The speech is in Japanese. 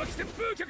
巻旋風脚。